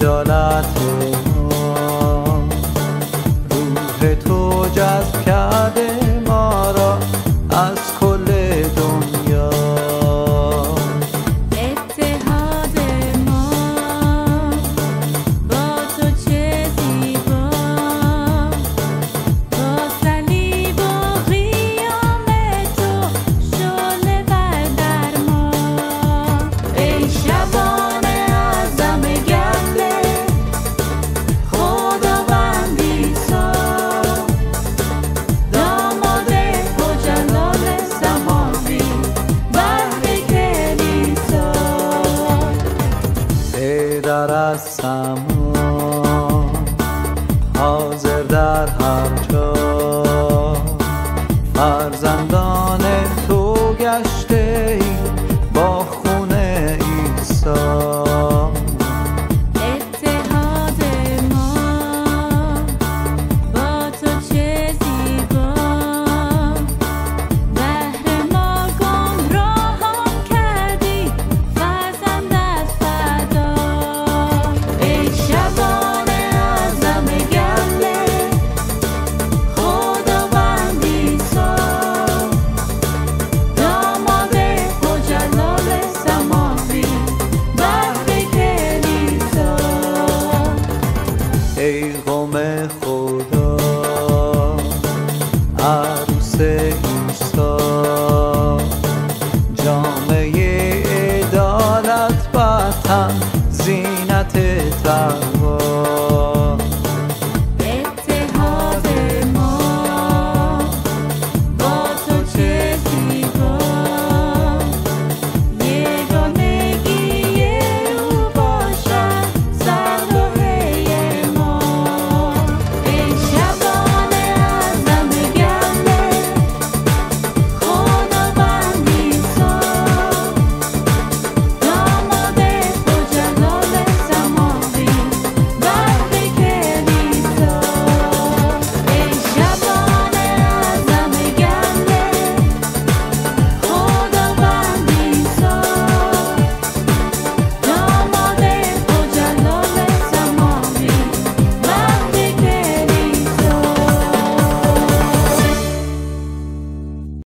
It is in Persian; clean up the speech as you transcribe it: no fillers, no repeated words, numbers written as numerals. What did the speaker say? خجالت می‌کنم. روح تو جذب کرده ما را از کل دنیا، اتحاد ما با تو چه زیبا، با صلیب و قیام تو شعله بر درمان. ای شبان اعظم گرده خداوندی سال، داماد پرجلال سماوی بحر کلیسا. ای در از سما حاضر در هر جا، فرزندان تو گشته ای با خون عیسی. اتحاد ما با تو چه زیبا، بهر ما گمراهان کردی فرزند از فدا. ای شبان اعظم گرده خداوندی سال، داماد پرجلال سماوی بحر کلیسا. ای قوم خدا عروس عیسی، جامعه عدالت بر تن زینت تن